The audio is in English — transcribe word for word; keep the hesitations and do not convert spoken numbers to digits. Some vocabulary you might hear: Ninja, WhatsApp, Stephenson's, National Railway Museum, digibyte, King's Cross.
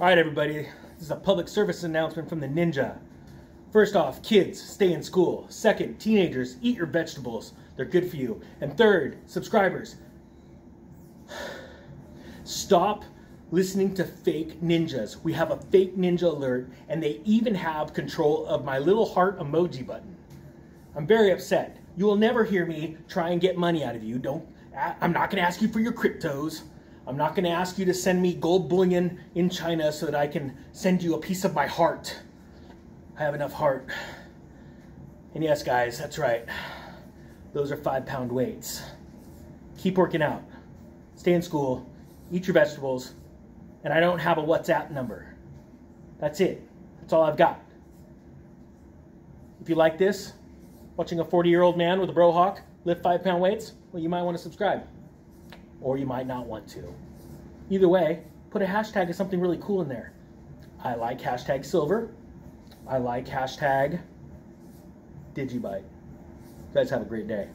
All right, everybody, this is a public service announcement from the Ninja. First off, kids, stay in school. Second, teenagers, eat your vegetables. They're good for you. And third, subscribers, stop listening to fake ninjas. We have a fake ninja alert, and they even have control of my little heart emoji button. I'm very upset. You will never hear me try and get money out of you. Don't. I'm not gonna ask you for your cryptos. I'm not gonna ask you to send me gold bullion in China so that I can send you a piece of my heart. I have enough heart. And yes, guys, that's right. Those are five pound weights. Keep working out, stay in school, eat your vegetables, and I don't have a WhatsApp number. That's it, that's all I've got. If you like this, watching a forty year old man with a bro hawk lift five pound weights, well, you might wanna subscribe. Or you might not want to. Either way, put a hashtag of something really cool in there. I like hashtag silver. I like hashtag digibyte. You guys have a great day.